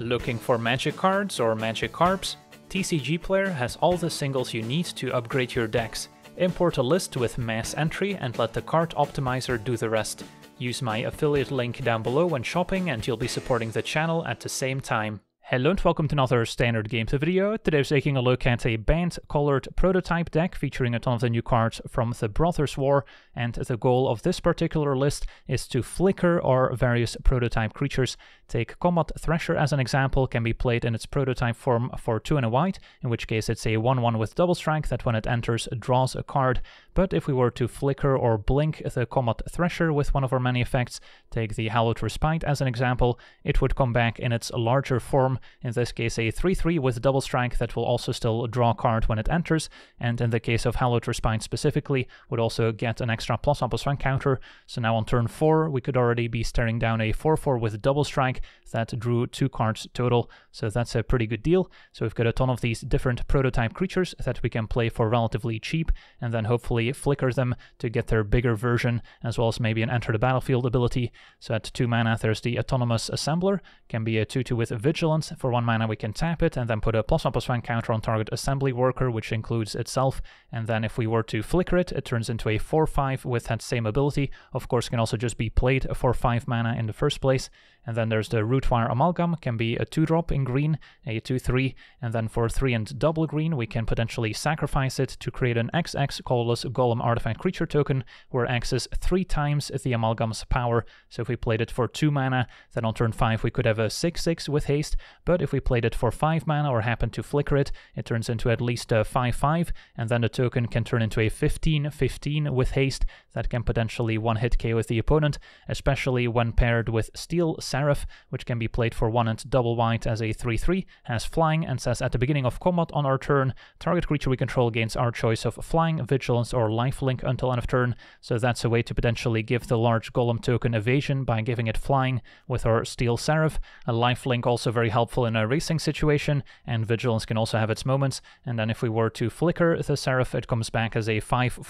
Looking for magic cards or magic carps? TCG Player has all the singles you need to upgrade your decks. Import a list with mass entry and let the card optimizer do the rest. Use my affiliate link down below when shopping and you'll be supporting the channel at the same time. Hello and welcome to another Standard Games video. Today we're taking a look at a band-colored prototype deck featuring a ton of the new cards from the Brothers War, and the goal of this particular list is to flicker our various prototype creatures. Take Combat Thresher as an example, can be played in its prototype form for 2 and a white, in which case it's a 1-1 with double strike that when it enters draws a card. But if we were to flicker or blink the Combat Thresher with one of our many effects, take the Hallowed Respite as an example, it would come back in its larger form. In this case a 3-3 with double strike that will also still draw a card when it enters, and in the case of Hallowed Respite specifically would also get an extra +1/+1 counter. So now on turn 4 we could already be staring down a 4-4 with double strike that drew 2 cards total, so that's a pretty good deal. So we've got a ton of these different prototype creatures that we can play for relatively cheap and then hopefully flicker them to get their bigger version, as well as maybe an enter the battlefield ability. So at 2 mana there's the Autonomous Assembler, can be a 2-2 with vigilance. For 1 mana we can tap it and then put a +1/+1 counter on target assembly worker, which includes itself, and then if we were to flicker it, it turns into a 4-5 with that same ability. Of course it can also just be played for 5 mana in the first place. And then there's the Rootwire Amalgam, can be a 2-drop in green, a 2-3, and then for 3 and double green we can potentially sacrifice it to create an XX colorless golem artifact creature token, where X is 3 times the Amalgam's power. So if we played it for 2 mana, then on turn 5 we could have a 6-6 with haste, but if we played it for 5 mana or happen to flicker it, it turns into at least a 5-5, and then the token can turn into a 15-15 with haste that can potentially one-hit KO with the opponent, especially when paired with Steel Seraph, which can be played for 1 and double white as a 3-3, has flying, and says at the beginning of combat on our turn, target creature we control gains our choice of flying, vigilance, or lifelink until end of turn. So that's a way to potentially give the large golem token evasion by giving it flying with our Steel Seraph. A lifelink also very helpful in a racing situation, and vigilance can also have its moments. And then if we were to flicker the Seraph, it comes back as a 5-4,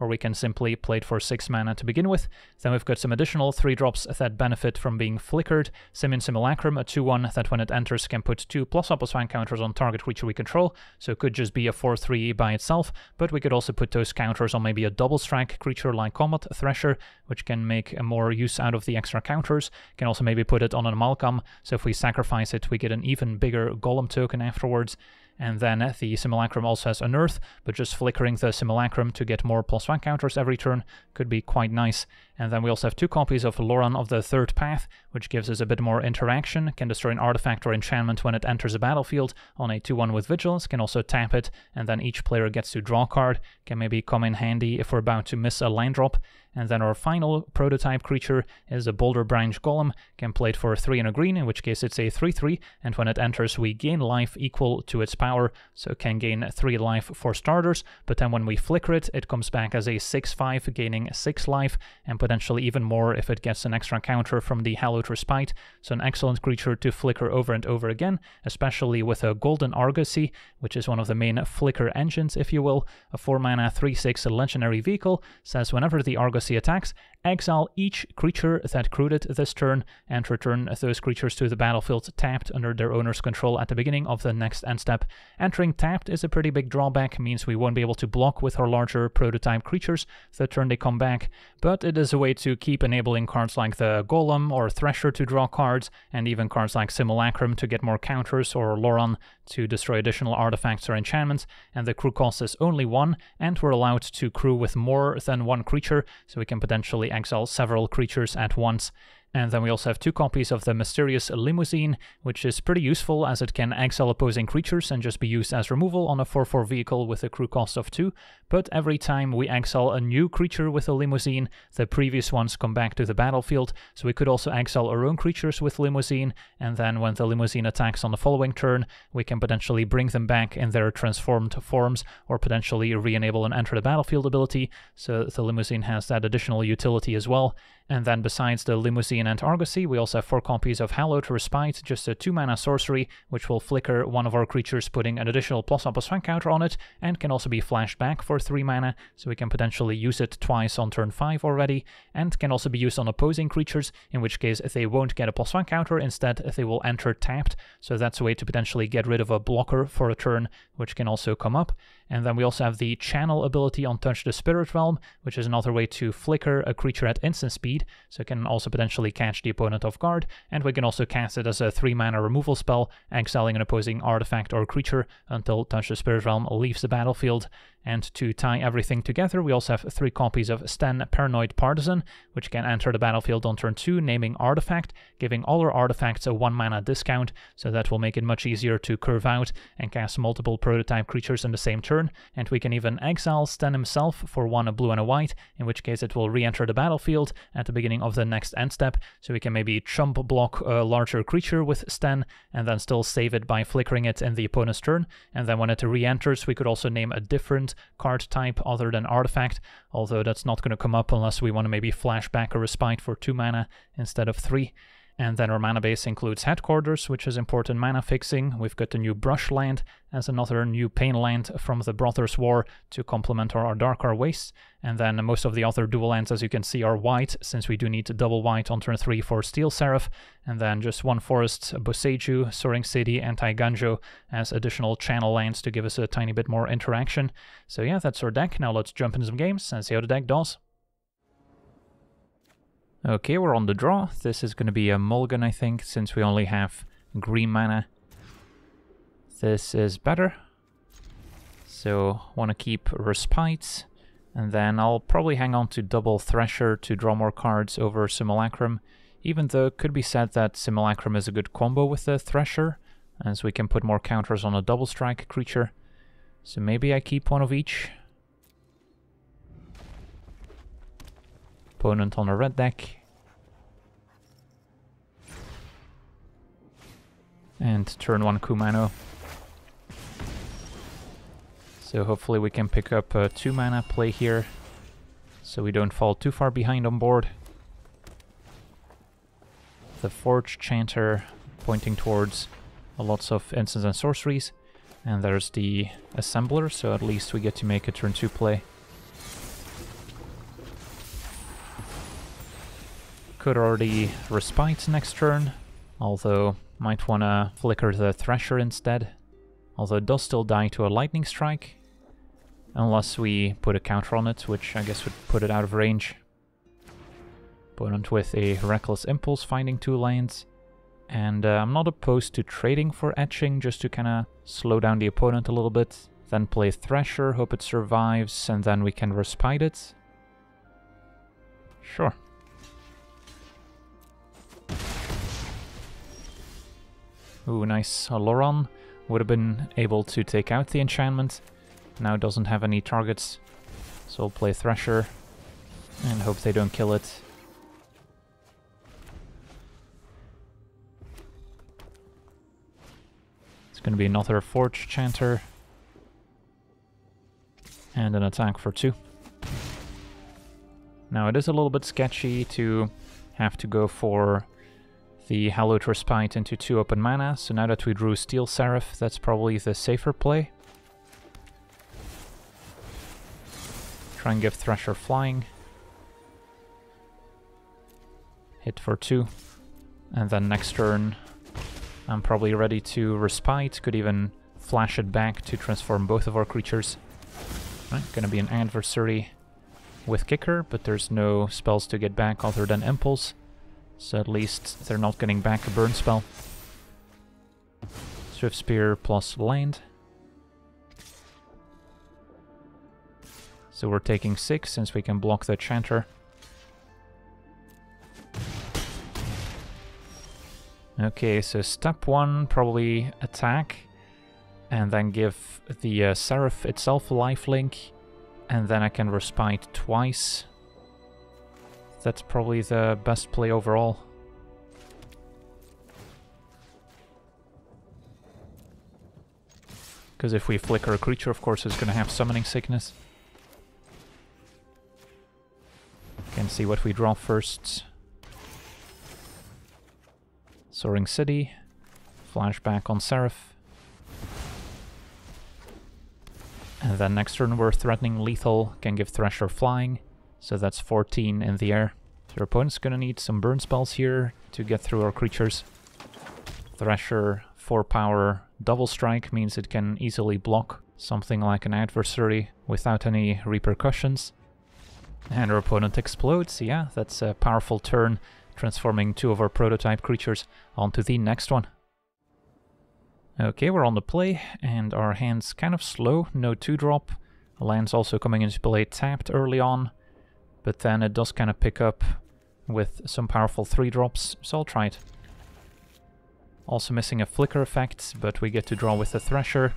or we can simply play it for 6 mana to begin with. Then we've got some additional 3-drops that benefit from being flickered. Simon Simulacrum, a 2-1 that when it enters can put 2 +1/+1 counters on target creature we control, so it could just be a 4-3 by itself, but we could also put those counters on maybe a double strike creature like Combat Thresher, which can make more use out of the extra counters. Can also maybe put it on an Amalgam, so if we sacrifice it we get an even bigger golem token afterwards. And then the Simulacrum also has Unearth, but just flickering the Simulacrum to get more +1 counters every turn could be quite nice. And then we also have 2 copies of Loran of the Third Path, which gives us a bit more interaction, can destroy an artifact or enchantment when it enters a battlefield on a 2-1 with vigilance, can also tap it, and then each player gets to draw a card, can maybe come in handy if we're about to miss a land drop. And then our final prototype creature is a Boulder Branch Golem, can play it for 3 and a green, in which case it's a 3-3, and when it enters we gain life equal to its power, so it can gain 3 life for starters, but then when we flicker it, it comes back as a 6-5, gaining 6 life, and potentially even more if it gets an extra counter from the Hallowed Respite. So an excellent creature to flicker over and over again, especially with a Golden Argosy, which is one of the main flicker engines, if you will. A 4-mana 3-6 legendary vehicle says whenever the Argosy attacks, exile each creature that crewed this turn and return those creatures to the battlefield tapped under their owner's control at the beginning of the next end step. Entering tapped is a pretty big drawback, means we won't be able to block with our larger prototype creatures the turn they come back, but it is a way to keep enabling cards like the Golem or Thresher to draw cards, and even cards like Simulacrum to get more counters, or Loran to destroy additional artifacts or enchantments. And the crew cost is only 1, and we're allowed to crew with more than 1 creature, so we can potentially exile several creatures at once. And then we also have 2 copies of the Mysterious Limousine, which is pretty useful as it can exile opposing creatures and just be used as removal on a 4-4 vehicle with a crew cost of 2. But every time we exile a new creature with a Limousine, the previous ones come back to the battlefield, so we could also exile our own creatures with Limousine, and then when the Limousine attacks on the following turn, we can potentially bring them back in their transformed forms, or potentially re-enable an Enter the Battlefield ability, so the Limousine has that additional utility as well. And then besides the Limousine and Argosy, we also have 4 copies of Hallowed Respite, just a 2-mana sorcery, which will flicker one of our creatures, putting an additional +1/+1 counter on it, and can also be flashed back for 3 mana, so we can potentially use it twice on turn 5 already, and can also be used on opposing creatures, in which case they won't get a +1 counter, instead they will enter tapped, so that's a way to potentially get rid of a blocker for a turn, which can also come up. And then we also have the Channel ability on Touch the Spirit Realm, which is another way to flicker a creature at instant speed, so it can also potentially catch the opponent off guard, and we can also cast it as a 3-mana removal spell, exiling an opposing artifact or creature until Touch the Spirit Realm leaves the battlefield. And to tie everything together, we also have 3 copies of Sten Paranoid Partisan, which can enter the battlefield on turn 2, naming Artifact, giving all our artifacts a 1-mana discount, so that will make it much easier to curve out and cast multiple prototype creatures in the same turn. And we can even exile Sten himself for 1 a blue and a white, in which case it will re-enter the battlefield at the beginning of the next end step, so we can maybe chump block a larger creature with Sten, and then still save it by flickering it in the opponent's turn. And then when it re-enters, we could also name a different card type other than artifact, although that's not going to come up unless we want to maybe flash back a Respite for 2 mana instead of 3. And then our mana base includes Headquarters, which is important mana fixing. We've got the new Brushland as another new pain land from the Brothers War to complement our Darkar Wastes. And then most of the other dual lands, as you can see, are white, since we do need double white on turn 3 for Steel Seraph. And then just 1 Forest, Boseiju, Soaring City, and Eiganjo as additional channel lands to give us a tiny bit more interaction. So yeah, that's our deck. Now let's jump into some games and see how the deck does. Okay, we're on the draw. This is going to be a mulligan, I think, since we only have green mana. This is better. So, want to keep Respite. And then I'll probably hang on to double Thresher to draw more cards over Simulacrum, even though it could be said that Simulacrum is a good combo with the Thresher, as we can put more counters on a double strike creature. So maybe I keep one of each. Opponent on a red deck. And turn 1 Kumano. So hopefully we can pick up a 2-mana play here, so we don't fall too far behind on board. The Forge Chanter pointing towards lots of instants and sorceries. And there's the Assembler, so at least we get to make a turn 2 play. Could already Respite next turn, although might want to flicker the Thresher instead. Although it does still die to a Lightning Strike, unless we put a counter on it, which I guess would put it out of range. Opponent with a Reckless Impulse, finding 2 lands. And I'm not opposed to trading for Etching, just to kind of slow down the opponent a little bit. Then play Thresher, hope it survives, and then we can Respite it. Sure. Ooh, nice. Loran would have been able to take out the enchantment. Now doesn't have any targets, so we'll play Thresher and hope they don't kill it. It's going to be another Forge Chanter and an attack for 2. Now it is a little bit sketchy to have to go for the Hallowed Respite into 2 open mana, so now that we drew Steel Seraph, that's probably the safer play. Try and give Thresher flying. Hit for 2. And then next turn, I'm probably ready to Respite, could even flash it back to transform both of our creatures. Right, gonna be an adversary with Kicker, but there's no spells to get back other than Impulse. So at least they're not getting back a burn spell. Swift Spear plus land. So we're taking 6 since we can block the Chanter. Okay, so step 1, probably attack. And then give the Seraph itself a lifelink. And then I can Respite twice. That's probably the best play overall. Because if we flicker a creature, of course, it's going to have Summoning Sickness. Can see what we draw first. Soaring City. Flashback on Seraph. And then next turn we're threatening lethal, can give Thresher flying, so that's 14 in the air. So your opponent's gonna need some burn spells here to get through our creatures. Thresher, 4 power, double strike means it can easily block something like an adversary without any repercussions. And our opponent explodes, yeah, that's a powerful turn, transforming 2 of our prototype creatures onto the next one. Okay, we're on the play, and our hand's kind of slow, no 2-drop. Land's also coming into play tapped early on, but then it does kind of pick up with some powerful 3-drops, so I'll try it. Also missing a flicker effect, but we get to draw with the Thresher,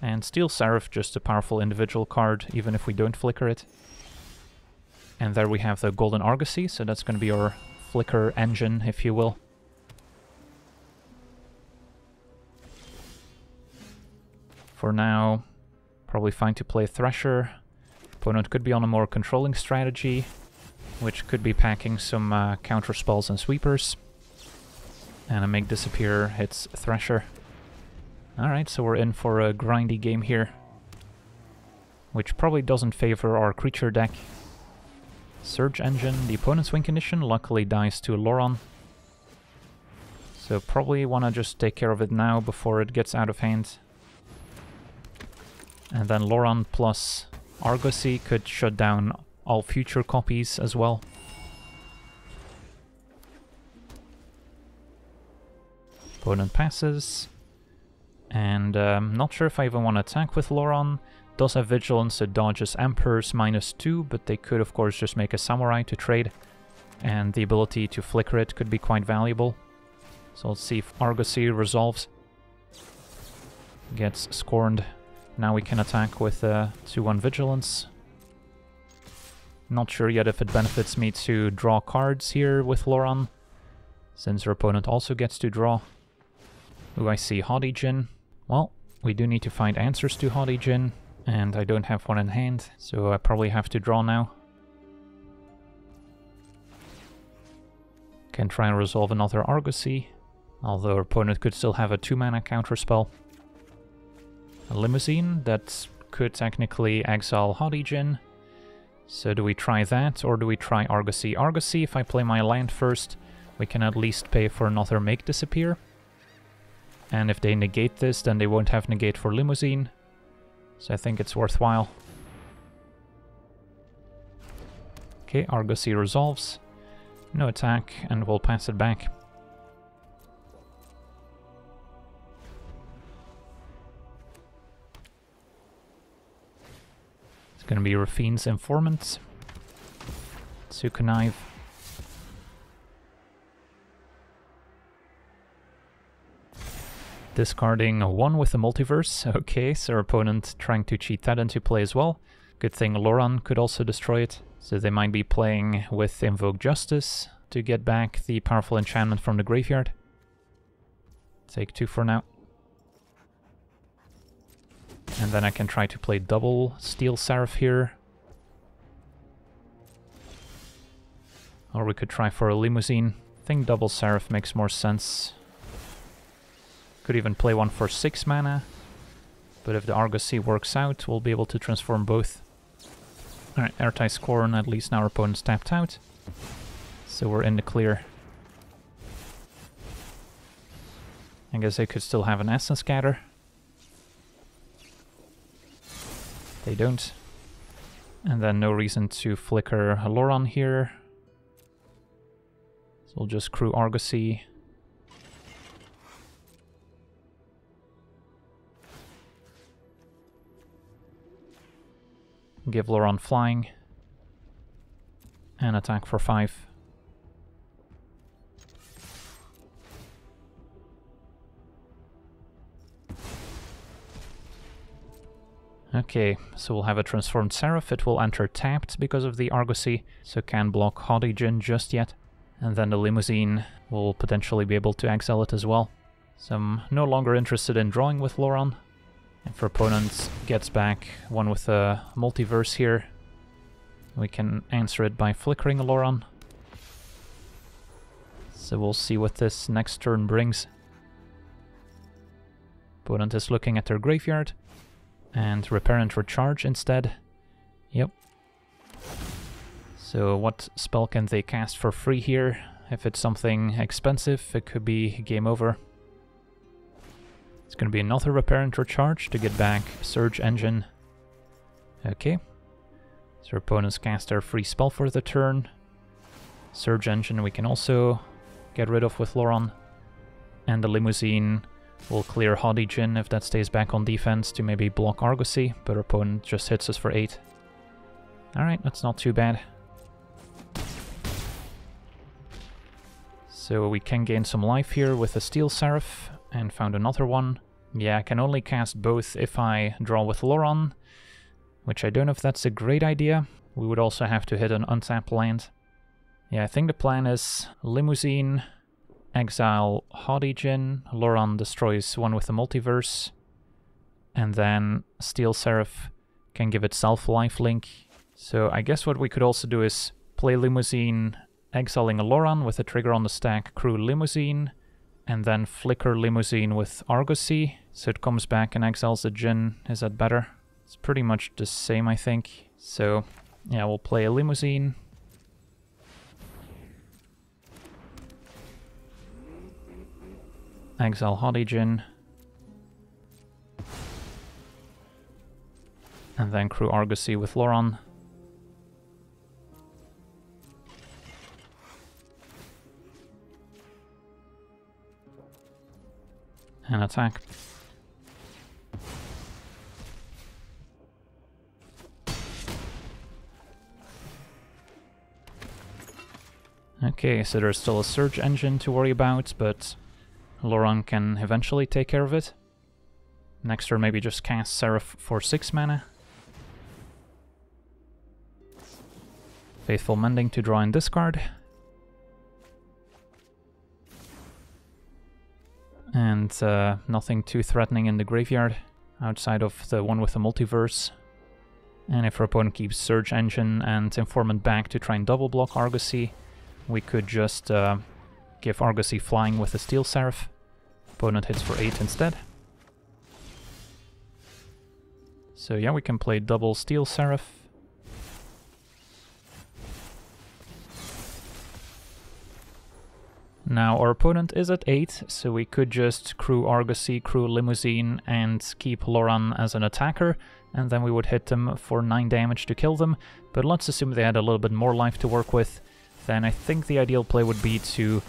and Steel Seraph, just a powerful individual card, even if we don't flicker it. And there we have the Golden Argosy, so that's going to be our flicker engine, if you will. For now, probably fine to play Thresher. Opponent could be on a more controlling strategy, which could be packing some counter spells and sweepers. And a Make Disappear hits Thresher. Alright, so we're in for a grindy game here, which probably doesn't favor our creature deck. Surge Engine, the opponent's win condition, luckily dies to Loron. So probably want to just take care of it now before it gets out of hand. And then Loron plus Argosy could shut down all future copies as well. Opponent passes. And not sure if I even want to attack with Loron. Does have Vigilance, it dodges Emperors -2, but they could of course just make a Samurai to trade. And the ability to flicker it could be quite valuable. So let's see if Argosy resolves. Gets scorned. Now we can attack with 2-1 Vigilance. Not sure yet if it benefits me to draw cards here with Loron, since our opponent also gets to draw. Ooh, I see Hotei-Jin. Well, we do need to find answers to Hotei-Jin, and I don't have one in hand, so I probably have to draw now. Can try and resolve another Argosy, although our opponent could still have a 2-mana counterspell. A Limousine, that could technically exile Hotei-Jin. So do we try that, or do we try Argosy? Argosy, if I play my land first, we can at least pay for another Make Disappear. And if they negate this, then they won't have negate for Limousine. So I think it's worthwhile. Okay, Argosy resolves. No attack, and we'll pass it back. Gonna be Rafine's Informant to connive. Discarding One with the Multiverse. Okay, so our opponent trying to cheat that into play as well. Good thing Loron could also destroy it. So they might be playing with Invoke Justice to get back the powerful enchantment from the graveyard. Take 2 for now. And then I can try to play double Steel Seraph here. Or we could try for a Limousine. I think double Seraph makes more sense. Could even play one for 6 mana. But if the Argosy works out, we'll be able to transform both. Alright, airtight scorn, at least now our opponent's tapped out. So we're in the clear. I guess they could still have an Essence Scatter. They don't. And then no reason to flicker Loron here. So we'll just crew Argosy. Give Loron flying. And attack for 5. Okay, so we'll have a transformed Seraph. It will enter tapped because of the Argosy, so can't block Hotei-Jin just yet. And then the Limousine will potentially be able to exile it as well. So I'm no longer interested in drawing with Loron. If our opponent gets back one with a Multiverse here, We can answer it by flickering Loran. So we'll see what this next turn brings. Opponent is looking at their graveyard. And Repair and Recharge instead. Yep. So what spell can they cast for free here? If it's something expensive, it could be game over. It's going to be another Repair and Recharge to get back Surge Engine. Okay. So our opponents cast their free spell for the turn. Surge Engine we can also get rid of with Loran. And the Limousine will clear Hotei-Jin if that stays back on defense to maybe block Argosy, but our opponent just hits us for 8. Alright, that's not too bad. So we can gain some life here with a Steel Seraph, and found another one. Yeah, I can only cast both if I draw with Loran, which I don't know if that's a great idea. We would also have to hit an untapped land. Yeah, I think the plan is Limousine, exile Hotei-Jin, Loran destroys One with the Multiverse, and then Steel Seraph can give itself lifelink. So I guess what we could also do is play Limousine, exiling a Loran with a trigger on the stack, crew Limousine, and then flicker Limousine with Argosy, so it comes back and exiles a Jin. Is that better? It's pretty much the same, I think. So yeah, we'll play a Limousine. Exile Hotei-Jin. And then crew Argosy with Loran. And attack. Okay, so there's still a Surge Engine to worry about, but Loran can eventually take care of it. Next turn maybe just cast Seraph for 6 mana. Faithful Mending to draw and discard. And nothing too threatening in the graveyard, outside of the One with the Multiverse. And if our opponent keeps Surge Engine and Informant back to try and double block Argosy, we could just give Argosy flying with a Steel Seraph. Opponent hits for 8 instead. So yeah, we can play double Steel Seraph. Now our opponent is at 8, so we could just crew Argosy, crew Limousine, and keep Loran as an attacker, and then we would hit them for 9 damage to kill them. But let's assume they had a little bit more life to work with. Then I think the ideal play would be to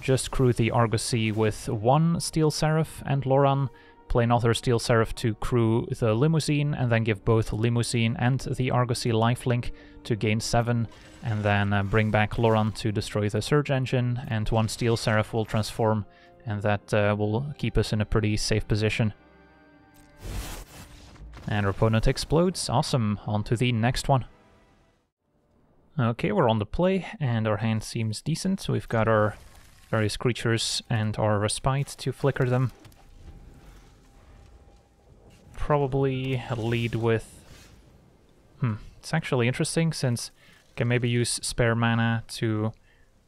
just crew the Argosy with one Steel Seraph and Loran, play another Steel Seraph to crew the Limousine, and then give both Limousine and the Argosy lifelink to gain 7, and then bring back Loran to destroy the Surge Engine, and one Steel Seraph will transform, and that will keep us in a pretty safe position. And our opponent explodes. Awesome, on to the next one. Okay, we're on the play, and our hand seems decent. We've got our various creatures and our Respite to flicker them. Probably lead with... it's actually interesting, since we can maybe use spare mana to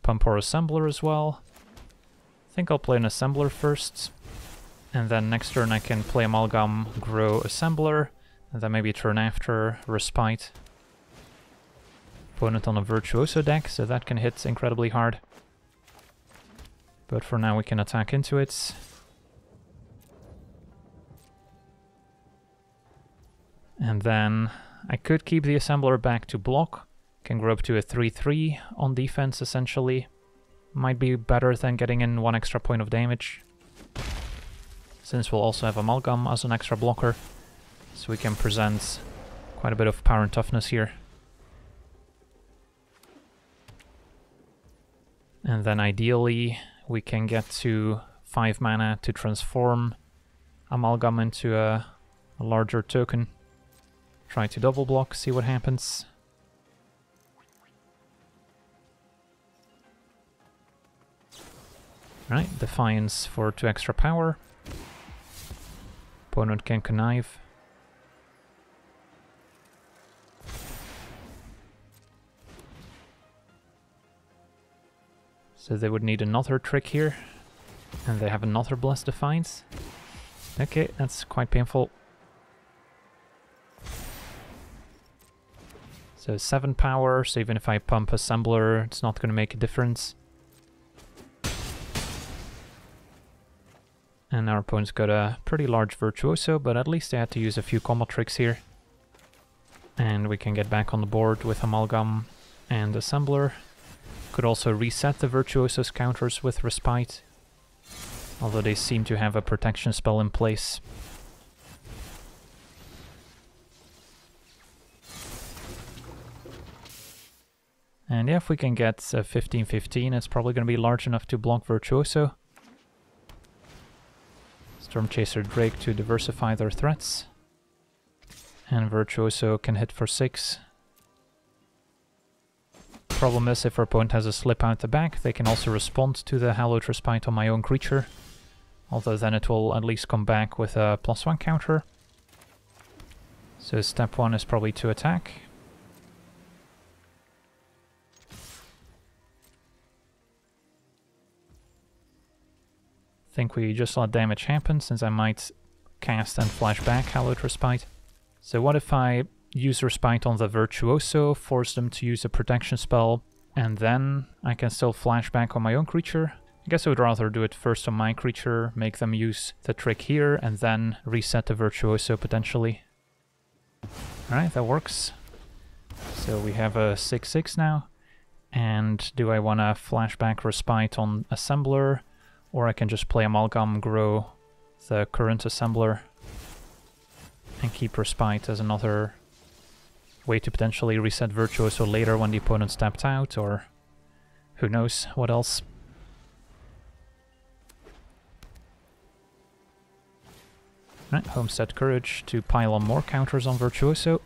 pump our Assembler as well. I think I'll play an Assembler first, and then next turn I can play Amalgam, grow Assembler, and then maybe turn after Respite. Opponent on a Virtuoso deck, so that can hit incredibly hard. But for now we can attack into it. And then I could keep the Assembler back to block. Can grow up to a 3-3 on defense, essentially. Might be better than getting in one extra point of damage, since we'll also have Amalgam as an extra blocker. So we can present quite a bit of power and toughness here. And then ideally we can get to 5 mana to transform Amalgam into a larger token. Try to double block, see what happens. Right, Defiance for 2 extra power. Opponent can connive. So they would need another trick here. And they have another Blessed Defiance. Okay, that's quite painful. So 7 power, so even if I pump Assembler, it's not going to make a difference. And our opponent's got a pretty large Virtuoso, but at least they had to use a few combo tricks here. And we can get back on the board with Amalgam and Assembler. Could also reset the Virtuoso's counters with Respite, although they seem to have a protection spell in place. And yeah, if we can get a 15-15, it's probably going to be large enough to block Virtuoso. Storm Chaser Drake to diversify their threats. And Virtuoso can hit for 6. Problem is, if our opponent has a Slip Out the Back, they can also respond to the Hallowed Respite on my own creature. Although then it will at least come back with a +1 counter. So step 1 is probably to attack. I think we just let damage happen, since I might cast and flash back Hallowed Respite. So what if I use Respite on the Virtuoso, force them to use a protection spell, and then I can still flash back on my own creature? I guess I would rather do it first on my creature, make them use the trick here, and then reset the Virtuoso potentially. Alright, that works. So we have a 6-6 now. And do I want to flash back Respite on Assembler? Or I can just play Amalgam, grow the current Assembler, and keep Respite as another way to potentially reset Virtuoso later when the opponent's tapped out, or who knows what else. Right, Homestead Courage to pile on more counters on Virtuoso.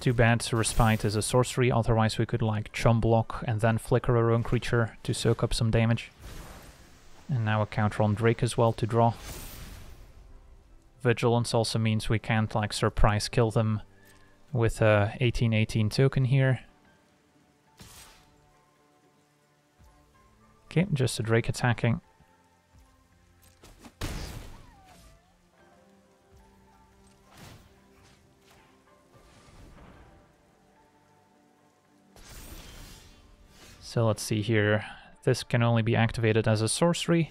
Too bad Respite is a sorcery, otherwise we could like chum block and then flicker our own creature to soak up some damage. And now a counter on Drake as well to draw. Vigilance also means we can't like surprise kill them with a 18-18 token here. Okay, just a Drake attacking. So let's see here, this can only be activated as a sorcery.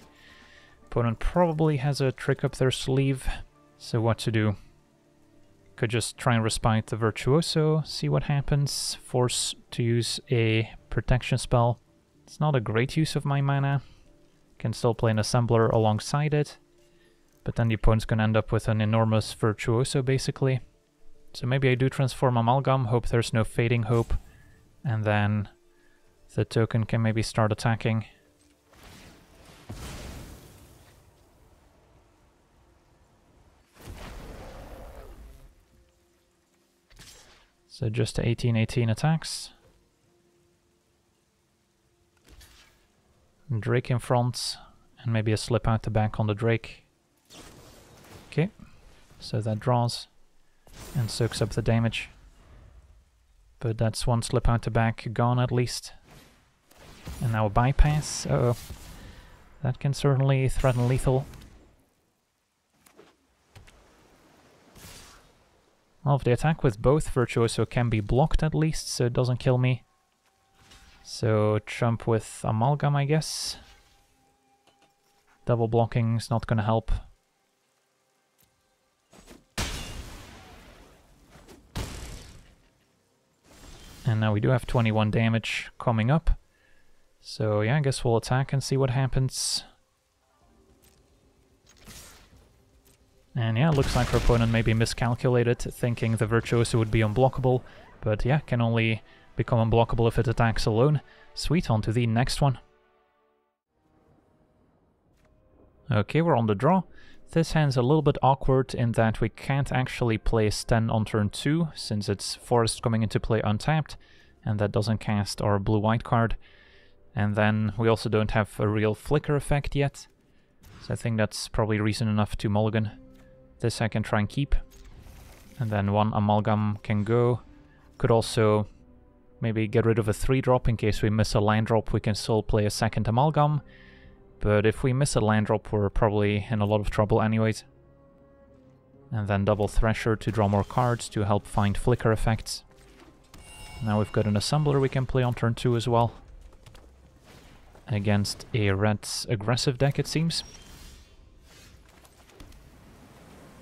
Opponent probably has a trick up their sleeve, so what to do? Could just try and Respite the Virtuoso, see what happens, force to use a protection spell. It's not a great use of my mana, can still play an Assembler alongside it, but then the opponent's gonna end up with an enormous Virtuoso basically. So maybe I do transform Amalgam, hope there's no Fading Hope, and then the token can maybe start attacking. So just 18-18 attacks. Drake in front, and maybe a Slip Out the Back on the Drake. Okay, so that draws and soaks up the damage. But that's one Slip Out the Back gone at least. And now a Bypass, uh-oh. That can certainly threaten lethal. Well, if they attack with both, Virtuoso can be blocked at least, so it doesn't kill me. So chump with Amalgam, I guess. Double blocking is not gonna help. And now we do have 21 damage coming up. So yeah, I guess we'll attack and see what happens. And yeah, looks like our opponent maybe miscalculated, thinking the Virtuoso would be unblockable, but yeah, can only become unblockable if it attacks alone. Sweet, on to the next one. Okay, we're on the draw. This hand's a little bit awkward in that we can't actually place 10 on turn 2, since it's Forest coming into play untapped, and that doesn't cast our blue-white card. And then we also don't have a real flicker effect yet, so I think that's probably reason enough to mulligan. This I can try and keep, and then one Amalgam can go. Could also Maybe get rid of a 3-drop in case we miss a land drop. We can still play a second Amalgam, but if we miss a land drop we're probably in a lot of trouble anyways. And then double Thresher to draw more cards to help find flicker effects. Now we've got an Assembler we can play on turn 2 as well. Against a red aggressive deck it seems.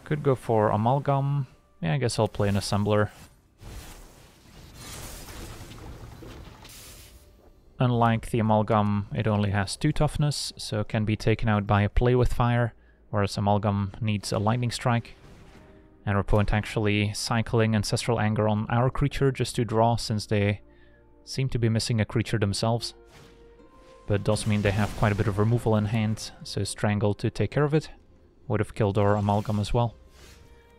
Could go for Amalgam. Yeah, I guess I'll play an Assembler. Unlike the Amalgam, it only has 2 toughness, so can be taken out by a Play with Fire, whereas Amalgam needs a Lightning Strike. And our opponent actually cycling Ancestral Anger on our creature just to draw, since they seem to be missing a creature themselves. But it does mean they have quite a bit of removal in hand, so Strangle to take care of it. Would have killed our Amalgam as well.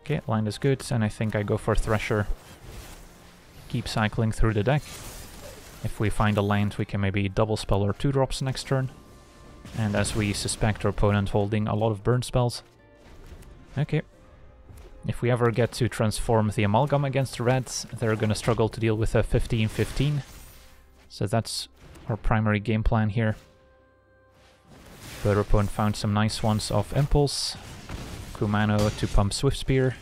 Okay, land is good, and I think I go for Thresher. Keep cycling through the deck. If we find a land, we can maybe double spell our 2-drops next turn. And as we suspect, our opponent holding a lot of burn spells. Okay. If we ever get to transform the Amalgam against the Reds, they're gonna struggle to deal with a 15-15. So that's our primary game plan here. But our opponent found some nice ones off Impulse. Kumano to pump Swift Spear.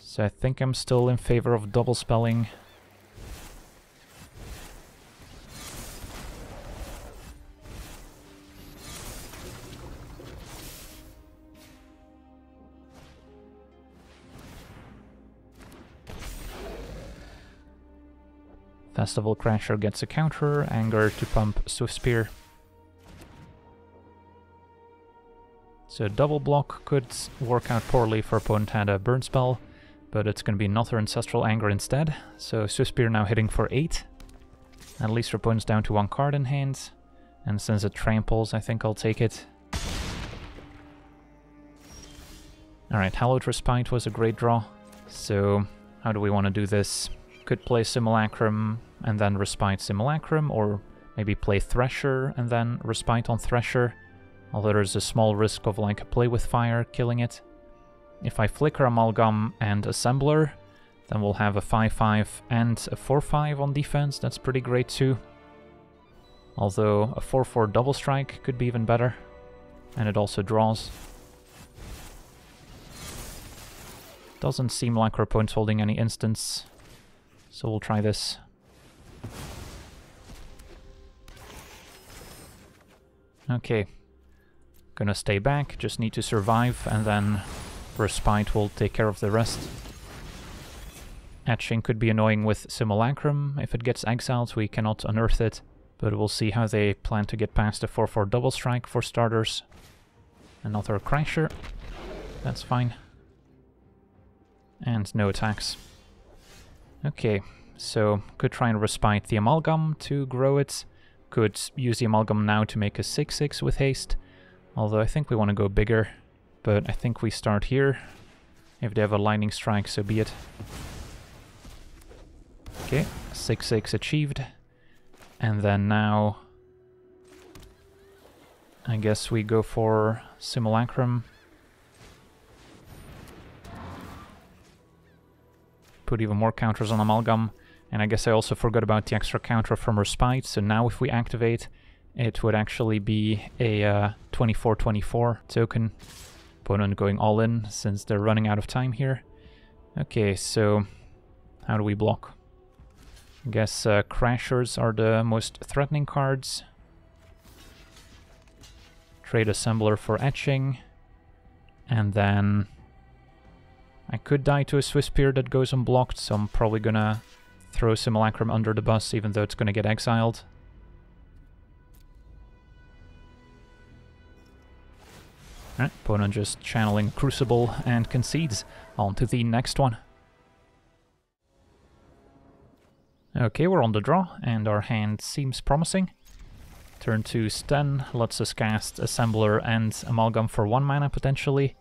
So I think I'm still in favor of double spelling. Festival Crasher gets a counter, Anger to pump Swift Spear. So double block could work out poorly if our opponent had a burn spell, but it's going to be another Ancestral Anger instead. So Swift Spear now hitting for 8. At least our opponent's down to 1 card in hand, and since it tramples I think I'll take it. Alright, Hallowed Respite was a great draw, so how do we want to do this? Could play Simulacrum and then Respite Simulacrum, or maybe play Thresher and then Respite on Thresher, although there's a small risk of like a Play with Fire killing it. If I flicker Amalgam and Assembler, then we'll have a 5-5 and a 4-5 on defense. That's pretty great too, although a 4-4 double strike could be even better, and it also draws. Doesn't seem like our opponent's holding any instants. So we'll try this. Okay. Gonna stay back, just need to survive, and then Respite will take care of the rest. Etching could be annoying with Simulacrum. If it gets exiled, we cannot unearth it. But we'll see how they plan to get past the 4-4 double strike for starters. Another Crasher. That's fine. And no attacks. Okay, so could try and Respite the Amalgam to grow it. Could use the Amalgam now to make a 6-6 with haste, although I think we want to go bigger. But I think we start here. If they have a Lightning Strike, so be it. Okay, 6-6 achieved. And then now I guess we go for Simulacrum. Put even more counters on Amalgam, and I guess I also forgot about the extra counter from Respite, so now if we activate, it would actually be a 24-24 token. Opponent going all in, since they're running out of time here. Okay, so how do we block? I guess Crashers are the most threatening cards. Trade Assembler for Etching, and then I could die to a Swift Spear that goes unblocked, so I'm probably gonna throw Simulacrum under the bus, even though it's gonna get exiled. Alright, opponent just channeling Crucible and concedes. On to the next one. Okay, we're on the draw, and our hand seems promising. Turn 2 stun lets us cast Assembler and Amalgam for 1 mana potentially.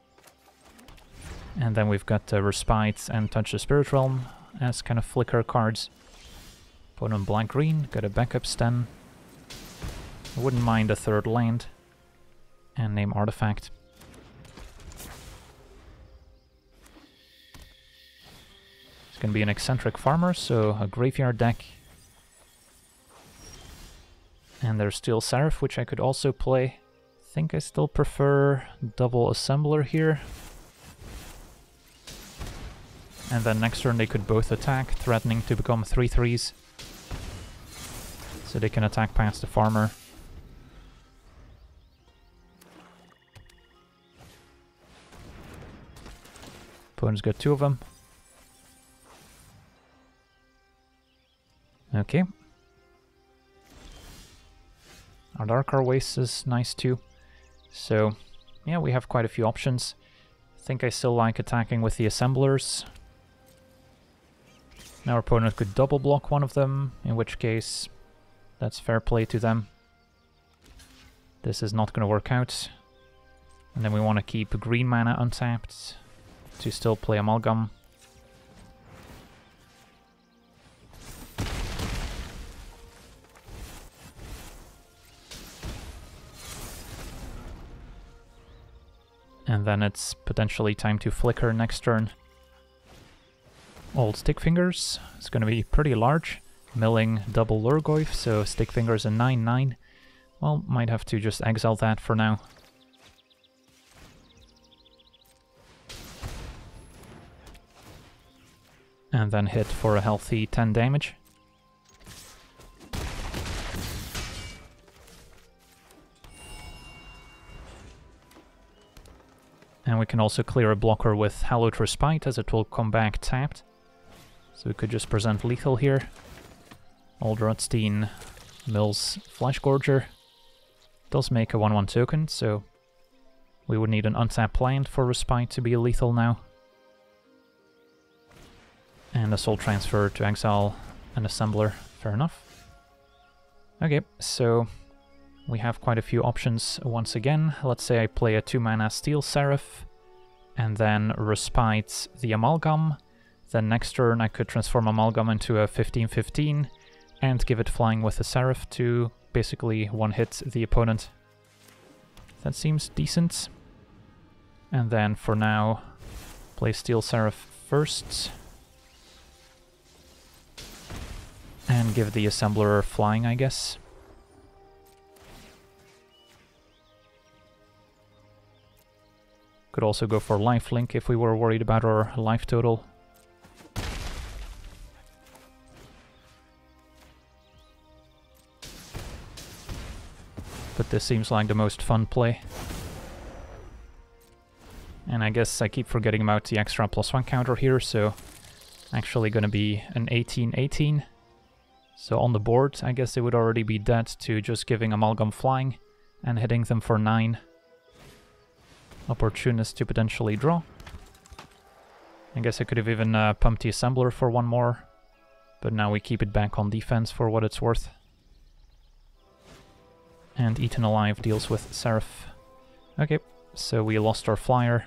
And then we've got Respite and Touch the Spirit Realm as kind of flicker cards. Put on black-green, got a backup stun. I wouldn't mind a third land. And name Artifact. It's can be an eccentric farmer, so a graveyard deck. And there's Steel Seraph, which I could also play. I think I still prefer double assembler here. And then next turn they could both attack, threatening to become 3/3s. So they can attack past the farmer. Opponent's got two of them. Okay. Our Dark Waste is nice too. So, yeah, we have quite a few options. I think I still like attacking with the assemblers. Now our opponent could double block one of them, in which case that's fair play to them. This is not going to work out. And then we want to keep green mana untapped to still play Amalgam. And then it's potentially time to flicker next turn. Old Stickfingers, it's going to be pretty large, milling double Lurgoyf, so Stickfingers a 9/9. Well, might have to just exile that for now. And then hit for a healthy 10 damage. And we can also clear a blocker with Hallowed Respite, as it will come back tapped. So we could just present lethal here. Old Rodstein mills Flesh Gorger. Does make a 1/1 token, so we would need an untapped land for Respite to be lethal now. And a Soul Transfer to exile an Assembler, fair enough. Okay, so we have quite a few options once again. Let's say I play a 2-mana Steel Seraph, and then Respite the Amalgam. Then next turn I could transform Amalgam into a 15/15 and give it flying with a Seraph to basically one-hit the opponent. That seems decent. And then for now, play Steel Seraph first. And give the Assembler flying, I guess. Could also go for lifelink if we were worried about our life total. But this seems like the most fun play. And I guess I keep forgetting about the extra +1 counter here, so actually gonna be an 18/18. So on the board, I guess they would already be dead to just giving Amalgam flying and hitting them for 9. Opportunist to potentially draw. I guess I could have even pumped the Assembler for 1 more, but now we keep it back on defense for what it's worth. And Eaten Alive deals with Seraph. Okay, so we lost our flyer.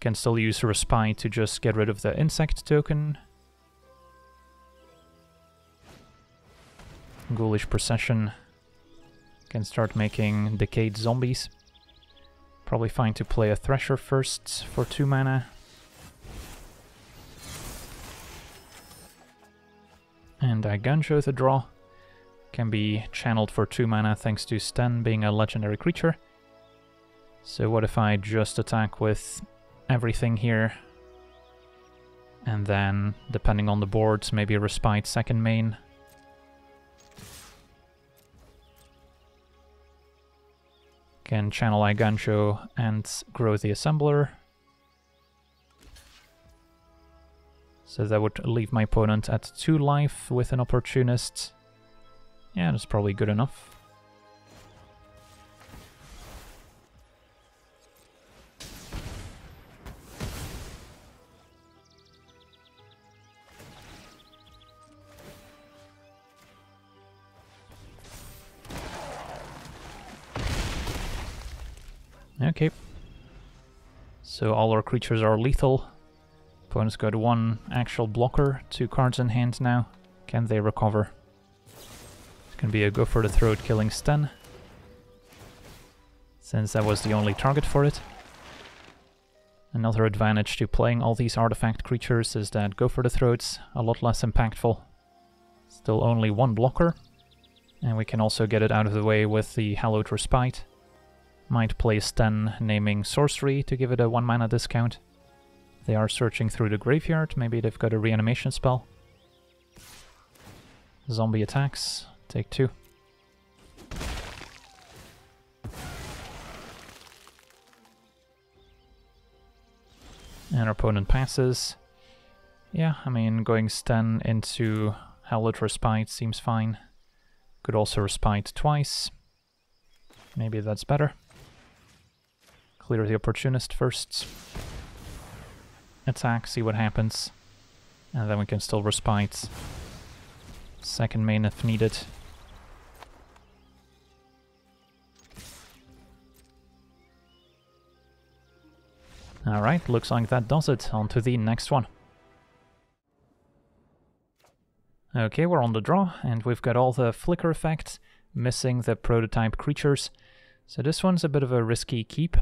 Can still use Respite to just get rid of the insect token. Ghoulish Procession. Can start making decayed zombies. Probably fine to play a Thresher first for 2 mana. And Eiganjo to draw. Can be channeled for 2 mana thanks to Sten being a legendary creature. So what if I just attack with everything here? And then, depending on the board, maybe Respite second main. Can channel Eiganjo and grow the Assembler. So that would leave my opponent at 2 life with an Opportunist. Yeah, that's probably good enough. Okay. So all our creatures are lethal. Opponent's got 1 actual blocker, 2 cards in hand now. Can they recover? It's gonna be a go for the throat, killing Sten. since that was the only target for it. Another advantage to playing all these artifact creatures is that Go for the Throat's a lot less impactful. Still only one blocker, and we can also get it out of the way with the Hallowed Respite. Might play Sten naming sorcery to give it a 1 mana discount. They are searching through the graveyard, maybe they've got a reanimation spell. Zombie attacks, take 2. And our opponent passes. Yeah, I mean, going Sten into Hallowed Respite seems fine. Could also Respite twice. Maybe that's better. Clear the Opportunist first. Attack, see what happens. And then we can still Respite. Second main if needed. Alright, looks like that does it. On to the next one. Okay, we're on the draw, and we've got all the flicker effects, missing the prototype creatures. So this one's a bit of a risky keep,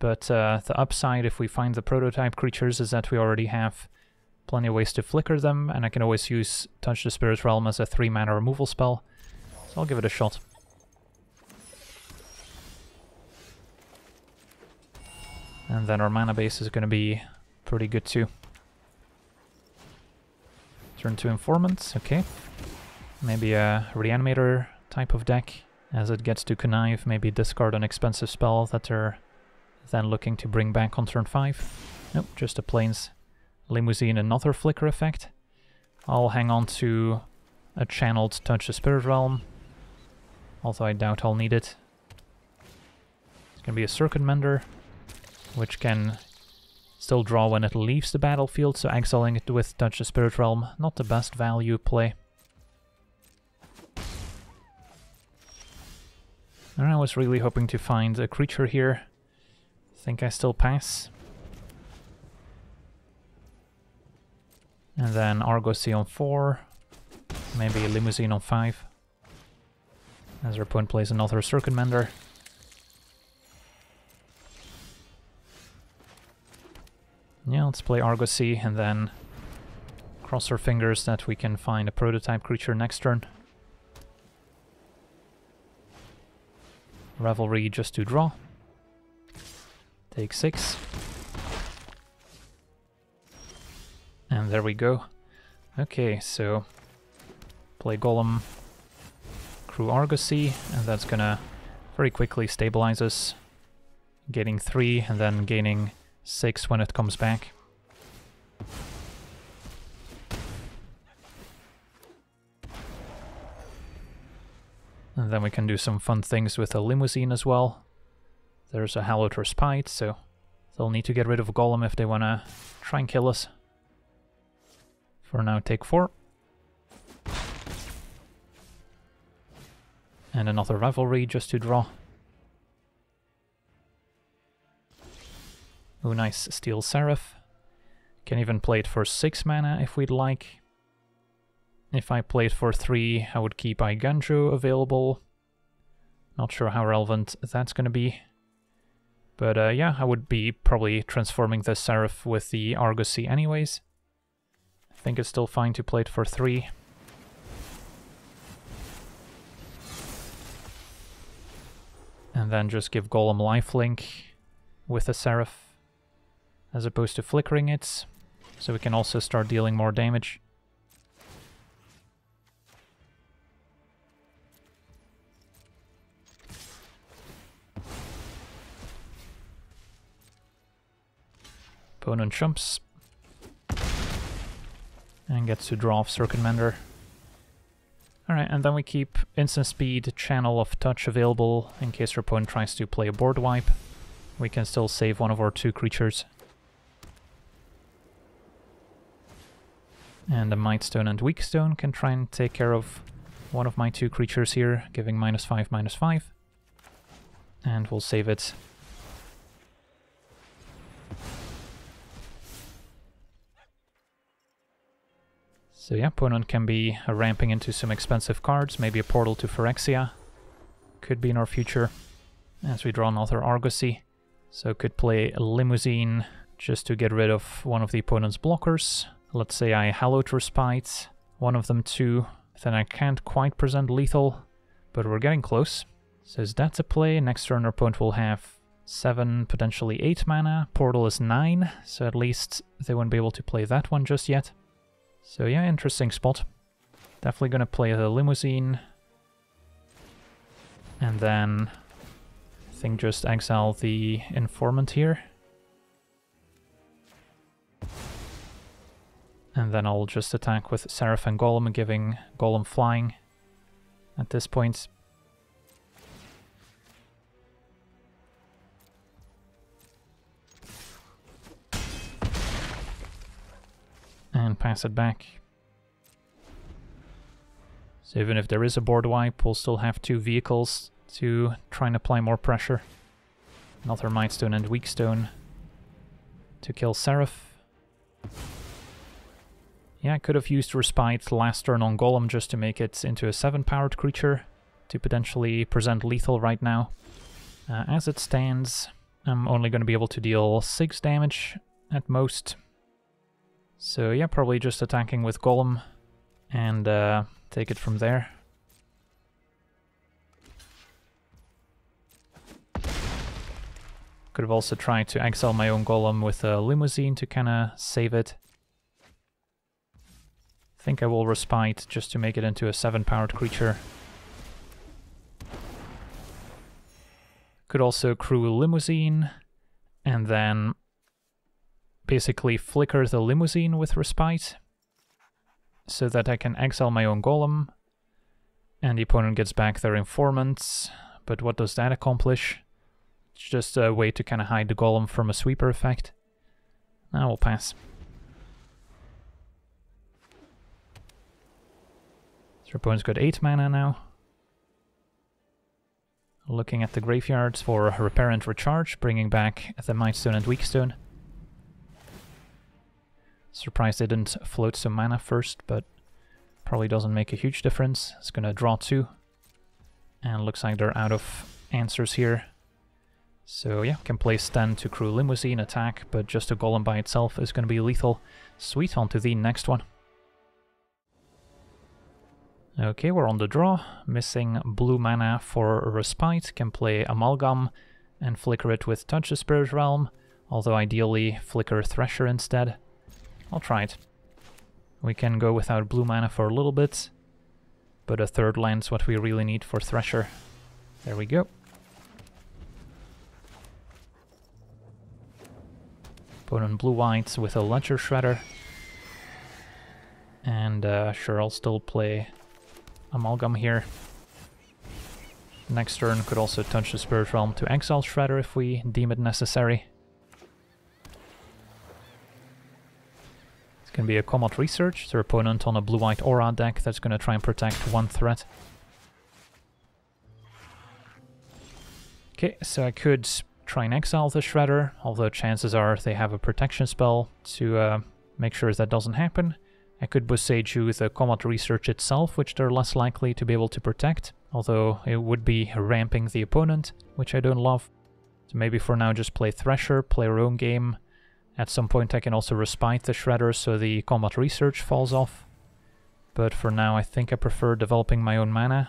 but the upside if we find the prototype creatures is that we already have plenty of ways to flicker them, and I can always use Touch the Spirit Realm as a 3-mana removal spell, so I'll give it a shot. And then our mana base is going to be pretty good too. Turn to Informants, okay. Maybe a Reanimator type of deck. As it gets to Connive, maybe discard an expensive spell that they're then looking to bring back on turn 5. Nope, just the Plains. Limousine, another flicker effect. I'll hang on to a channeled Touch the Spirit Realm, although I doubt I'll need it. It's going to be a Circuit Mender, which can still draw when it leaves the battlefield, so exiling it with Touch the Spirit Realm, not the best value play. And I was really hoping to find a creature here. Think I still pass. And then Argosy on 4, maybe Limousine on 5. As our opponent plays another Circuit Mender. Yeah, let's play Argosy and then cross our fingers that we can find a prototype creature next turn. Revelry just to draw. Take 6. And there we go. Okay, so play Golem, crew Argosy, and that's gonna very quickly stabilize us, getting 3 and then gaining 6 when it comes back. And then we can do some fun things with a Limousine as well. There's a Hallowed Respite, so they'll need to get rid of Golem if they wanna try and kill us. For now, take 4. And another Revelry just to draw. Oh, nice Steel Seraph. Can even play it for 6 mana if we'd like. If I play it for 3, I would keep Eiganjo available. Not sure how relevant that's going to be. But yeah, I would be probably transforming the Seraph with the Argosy anyways. I think it's still fine to play it for 3. And then just give Golem lifelink with a Seraph, as opposed to flickering it, so we can also start dealing more damage. Opponent chumps, and gets to draw off Circuit Mender. Alright, and then we keep instant speed, channel of touch available, in case your opponent tries to play a board wipe. We can still save one of our 2 creatures. And a Might Stone and Weak Stone can try and take care of one of my 2 creatures here, giving -5/-5. And we'll save it. So yeah, opponent can be ramping into some expensive cards, maybe a Portal to Phyrexia. Could be in our future. As we draw another Argosy, so could play a Limousine just to get rid of one of the opponent's blockers. Let's say I Hallowed Respite, one of them too, then I can't quite present lethal, but we're getting close. So is that a play? Next turn our opponent will have 7, potentially 8 mana, Portal is 9, so at least they won't be able to play that one just yet. So yeah, interesting spot. Definitely gonna play the Limousine. And then I think just exile the Informant here. And then I'll just attack with Seraph and Golem, giving Golem flying at this point. And pass it back. So even if there is a board wipe, we'll still have 2 vehicles to try and apply more pressure. Another Mightstone and Weakstone to kill Seraph. Yeah, I could have used Respite last turn on Golem just to make it into a 7-powered creature to potentially present lethal right now. As it stands, I'm only going to be able to deal 6 damage at most. So yeah, probably just attacking with Golem and take it from there. Could have also tried to exile my own Golem with a Limousine to kinda save it. I think I will Respite just to make it into a 7-powered creature. Could also accrue a Limousine and then basically flicker the Limousine with Respite, so that I can exile my own Golem, and the opponent gets back their Informants, but what does that accomplish? It's just a way to kind of hide the Golem from a sweeper effect. Now we'll pass. So our opponent's got 8 mana now. Looking at the graveyards for Repair and Recharge, bringing back the Mightstone and Weakstone. Surprised they didn't float some mana first, but probably doesn't make a huge difference. It's gonna draw 2. And looks like they're out of answers here. So yeah, can play Sten to crew Limousine, attack, but just a Golem by itself is gonna be lethal. Sweet, on to the next one. Okay, we're on the draw. Missing blue mana for Respite. Can play Amalgam and flicker it with Touch the Spirit Realm, although ideally flicker Thresher instead. I'll try it. We can go without blue mana for a little bit, but a third land's what we really need for Thresher. There we go. Opponent blue-whites with a Ledger Shredder. And sure, I'll still play Amalgam here. Next turn could also Touch the Spirit Realm to exile Shredder if we deem it necessary. Can be a Combat Research, their opponent on a blue-white aura deck that's going to try and protect one threat. Okay, so I could try and exile the Shredder, although chances are they have a protection spell to make sure that doesn't happen. I could Boseiju the Combat Research itself, which they're less likely to be able to protect, although it would be ramping the opponent, which I don't love. So maybe for now just play Thresher, play our own game. At some point I can also Respite the Shredder so the Combat Research falls off, but for now I think I prefer developing my own mana.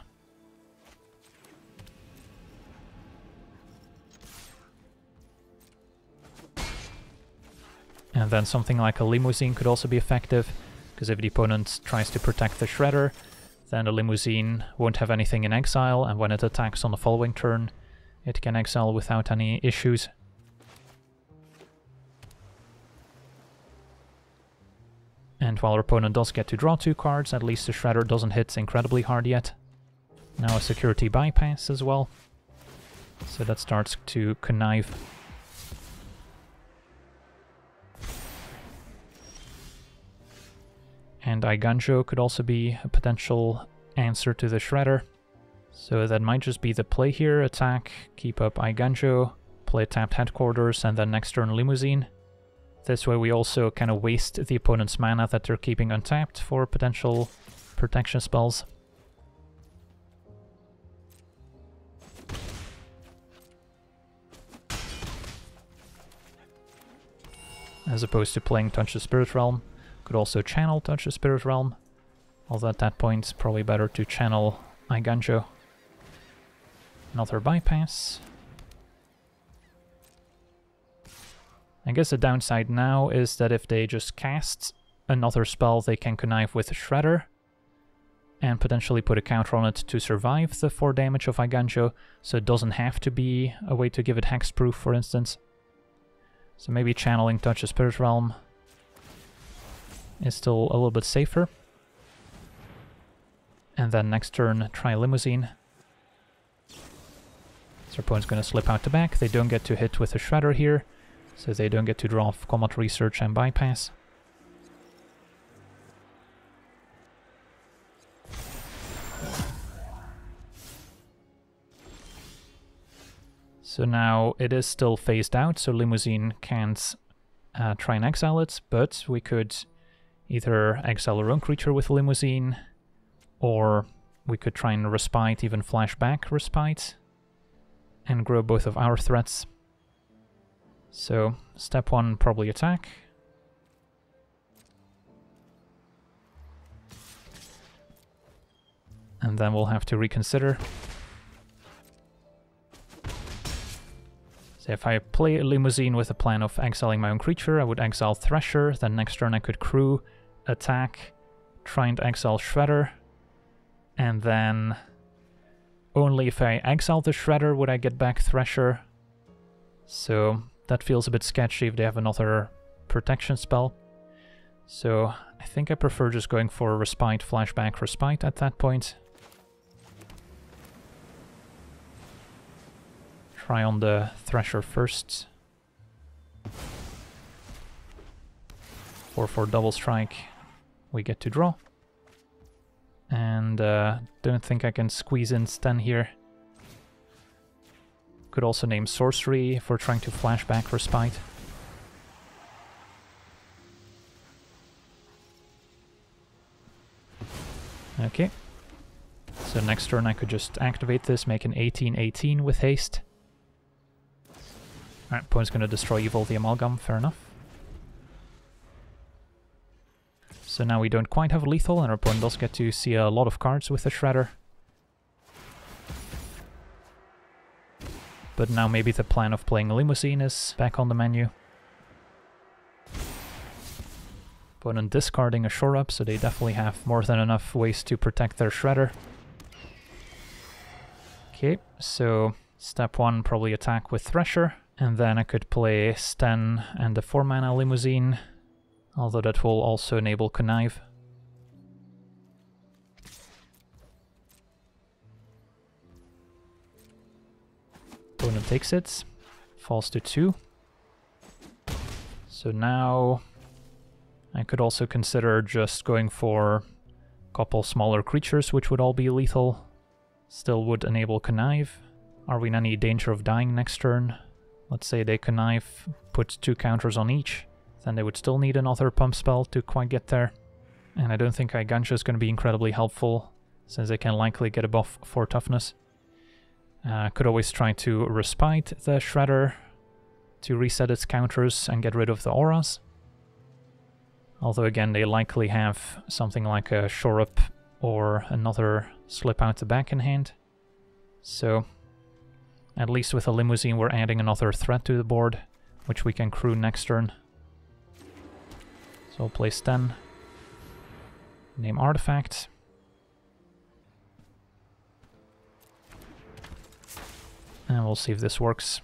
And then something like a Limousine could also be effective, because if the opponent tries to protect the Shredder, then the Limousine won't have anything in exile, and when it attacks on the following turn, it can exile without any issues. And while our opponent does get to draw 2 cards, at least the Shredder doesn't hit incredibly hard yet. Now a Security Bypass as well. So that starts to connive. And Eiganjo could also be a potential answer to the Shredder. So that might just be the play here. Attack, keep up Eiganjo, play tapped Headquarters, and then next turn Limousine. This way we also kind of waste the opponent's mana that they're keeping untapped for potential protection spells. as opposed to playing Touch the Spirit Realm. Could also channel Touch the Spirit Realm, although at that point it's probably better to channel Eiganjo. Another bypass. I guess the downside now is that if they just cast another spell, they can connive with Shredder and potentially put a counter on it to survive the 4 damage of Eiganjo, so it doesn't have to be a way to give it hexproof, for instance. So maybe channeling Touch the Spirit Realm is still a little bit safer. And then next turn, try Limousine. So opponent's going to slip out the back. They don't get to hit with a Shredder here, so they don't get to draw off Combat Research and Bypass. So now it is still phased out, so Limousine can't try and exile it, but we could either exile our own creature with Limousine, or we could try and Respite, even Flashback Respite, and grow both of our threats. So step one, probably attack. And then we'll have to reconsider. So if I play a Limousine with a plan of exiling my own creature, I would exile Thresher, then next turn I could crew, attack, try and exile Shredder, and then only if I exile the Shredder would I get back Thresher. So that feels a bit sketchy if they have another protection spell. So I think I prefer just going for Respite, Flashback, Respite at that point. Try on the Thresher first. 4/4 double strike. We get to draw. And don't think I can squeeze in stun here. Could also name sorcery if we're trying to Flashback Respite. Okay. So next turn I could just activate this, make an 18/18 with haste. Alright, opponent's going to destroy Evil the Amalgam, fair enough. So now we don't quite have a lethal, and our opponent does get to see a lot of cards with the Shredder. But now maybe the plan of playing Limousine is back on the menu. Opponent discarding a Shore Up, so they definitely have more than enough ways to protect their Shredder. Okay, so step one, probably attack with Thresher. And then I could play Sten and the 4-mana Limousine, although that will also enable Connive. Opponent takes it, falls to 2. So now I could also consider just going for a couple smaller creatures, which would all be lethal. Still would enable Connive. Are we in any danger of dying next turn? Let's say they connive, put 2 counters on each, then they would still need another pump spell to quite get there. And I don't think Eiganjo is going to be incredibly helpful, since they can likely get a buff for toughness. Could always try to Respite the Shredder to reset its counters and get rid of the auras. Although again, they likely have something like a Shore Up or another Slip Out the Back in hand. So at least with a Limousine we're adding another threat to the board, which we can crew next turn. So I'll play Sten. Name Artifact. And we'll see if this works.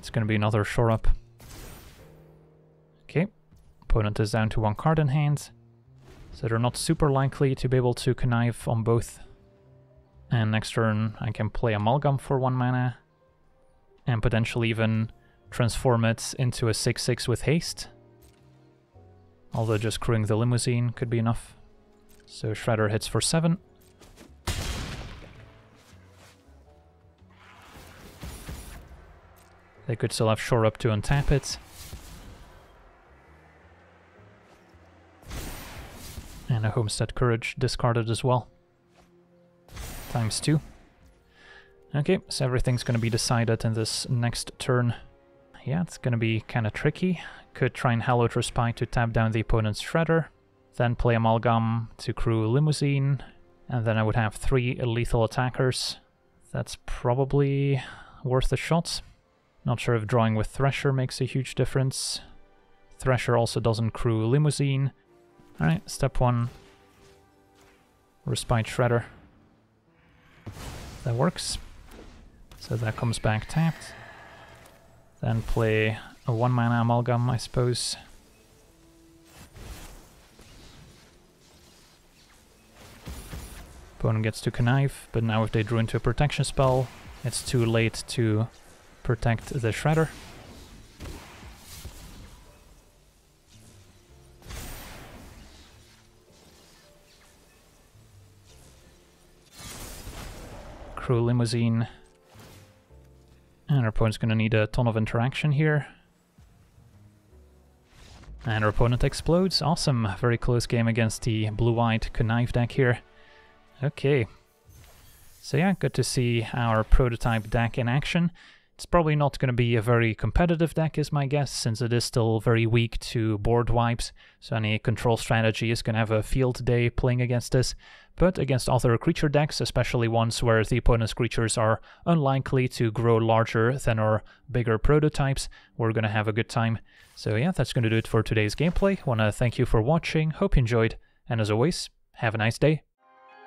It's going to be another Shore Up. Okay, opponent is down to 1 card in hand, so they're not super likely to be able to connive on both. And next turn I can play Amalgam for 1 mana, and potentially even transform it into a 6/6 with haste. Although just crewing the Limousine could be enough. So Shredder hits for 7. They could still have Shore Up to untap it. And a Homestead Courage discarded as well. ×2. Okay, so everything's going to be decided in this next turn. Yeah, it's going to be kind of tricky. Could try and Hallowed Respite to tap down the opponent's Shredder, then play Amalgam to crew Limousine, and then I would have 3 lethal attackers. That's probably worth a shot. Not sure if drawing with Thresher makes a huge difference. Thresher also doesn't crew Limousine. Alright, step 1. Respite Shredder. That works. So that comes back tapped. Then play a 1-mana Amalgam, I suppose. Opponent gets to Connive, but now if they drew into a protection spell, it's too late to protect the Shredder. Crew Limousine. And our opponent's going to need a ton of interaction here. And our opponent explodes. Awesome. Very close game against the blue-white Connive deck here. Okay. So yeah, good to see our prototype deck in action. It's probably not going to be a very competitive deck is my guess, since it is still very weak to board wipes, so any control strategy is going to have a field day playing against this. But against other creature decks, especially ones where the opponent's creatures are unlikely to grow larger than our bigger prototypes, we're going to have a good time. So yeah, that's going to do it for today's gameplay. Want to thank you for watching, hope you enjoyed, and as always, have a nice day.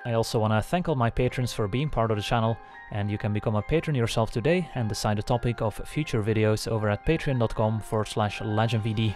I also want to thank all my patrons for being part of the channel, and you can become a patron yourself today and decide the topic of future videos over at patreon.com/legendvd.